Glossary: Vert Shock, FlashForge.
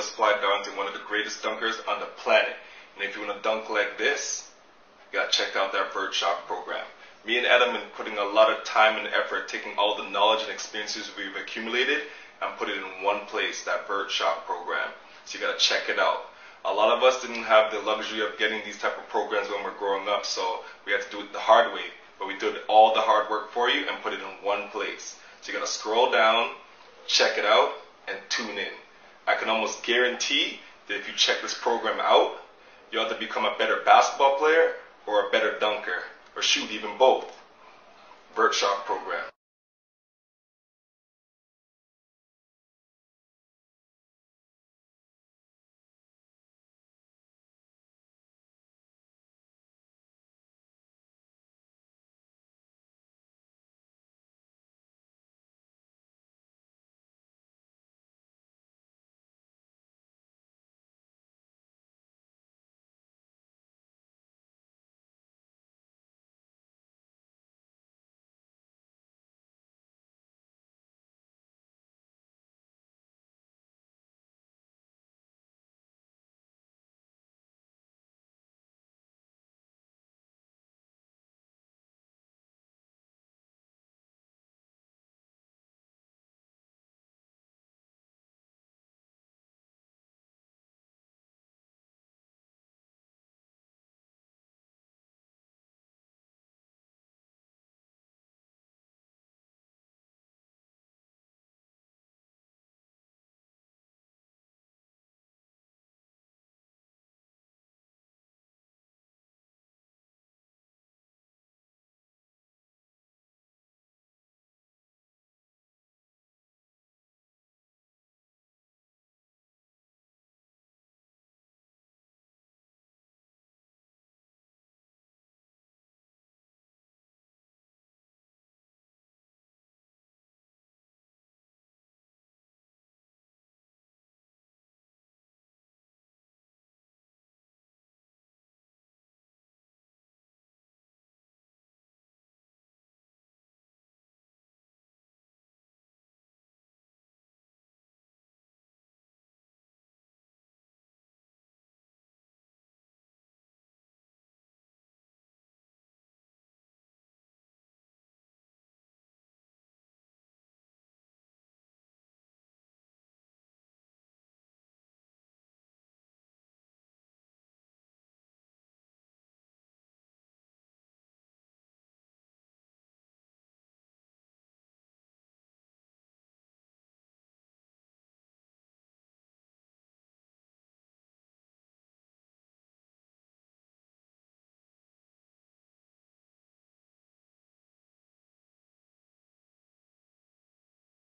just quiet down to one of the greatest dunkers on the planet. And if you want to dunk like this, you got to check out that Vert Shock program. Me and Adam have been putting a lot of time and effort, taking all the knowledge and experiences we've accumulated and put it in one place, that Vert Shock program. So you got to check it out. A lot of us didn't have the luxury of getting these type of programs when we're growing up, so we had to do it the hard way. But we did all the hard work for you and put it in one place. So you got to scroll down, check it out, and tune in. I can almost guarantee that if you check this program out, you'll have to become a better basketball player or a better dunker, or shoot, even both. Vert Shock program.